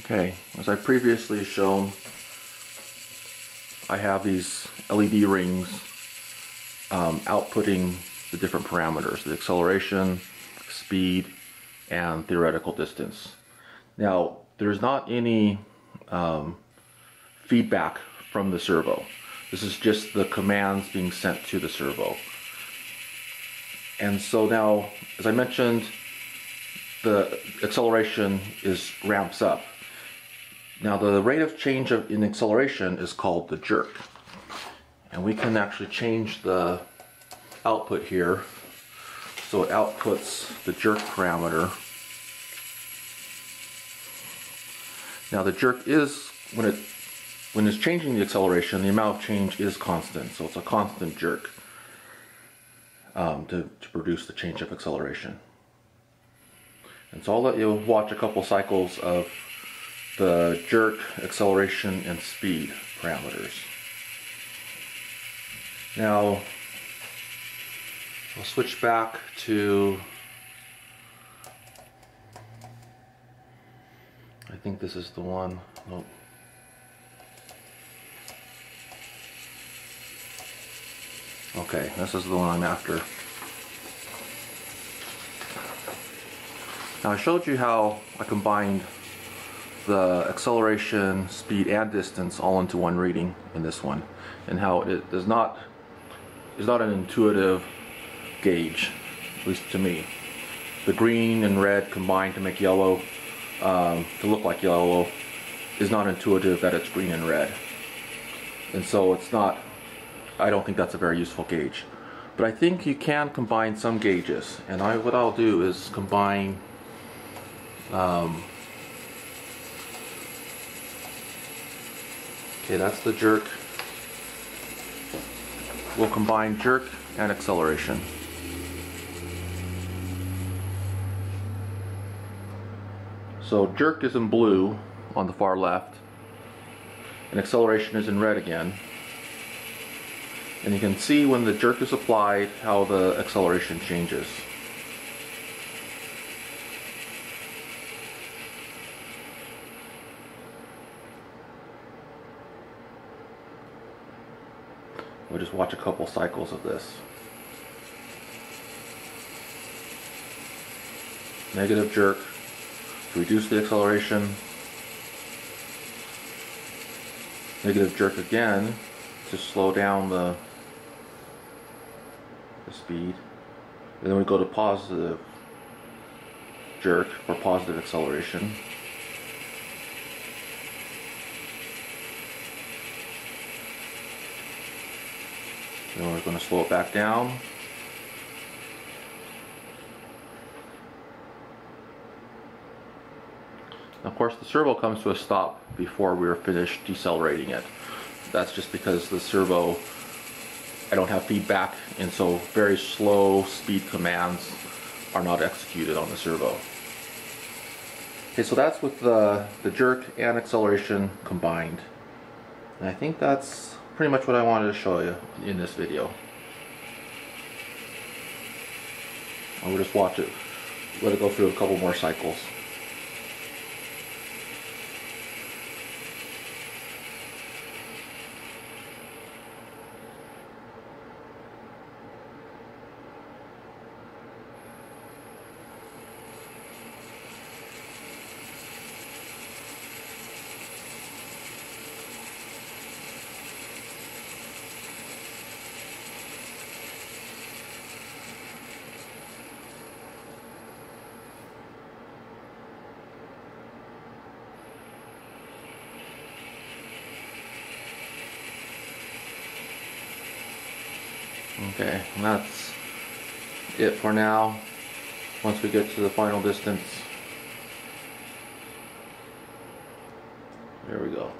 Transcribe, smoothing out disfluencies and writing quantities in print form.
Okay, as I previously shown, I have these LED rings outputting the different parameters, the acceleration, speed, and theoretical distance. Now, there's not any feedback from the servo. This is just the commands being sent to the servo. And so now, as I mentioned, the acceleration ramps up. Now the rate of change in acceleration is called the jerk. And we can actually change the output here. So it outputs the jerk parameter. Now the jerk is, when it's changing the acceleration, the amount of change is constant. So it's a constant jerk to produce the change of acceleration. And so I'll let you watch a couple cycles of the jerk, acceleration, and speed parameters. Now, I'll switch back to, I think this is the one, nope. Okay, this is the one I'm after. Now I showed you how I combined the acceleration, speed, and distance all into one reading in this one, and how it does not, is not an intuitive gauge, at least to me. The green and red combined to make yellow, to look like yellow, is not intuitive that it's green and red. And so it's not, I don't think that's a very useful gauge. But I think you can combine some gauges, and what I'll do is combine okay, that's the jerk. We'll combine jerk and acceleration. So jerk is in blue on the far left, and acceleration is in red again. And you can see when the jerk is applied how the acceleration changes. We'll just watch a couple cycles of this. Negative jerk to reduce the acceleration. Negative jerk again to slow down the speed. And then we go to positive jerk for positive acceleration. Then we're going to slow it back down. Of course, the servo comes to a stop before we're finished decelerating it. That's just because the servo, I don't have feedback, and so very slow speed commands are not executed on the servo. Okay, so that's with the jerk and acceleration combined. And I think that's pretty much what I wanted to show you in this video. I will just watch it, let it go through a couple more cycles. Okay, and that's it for now. Once we get to the final distance, there we go.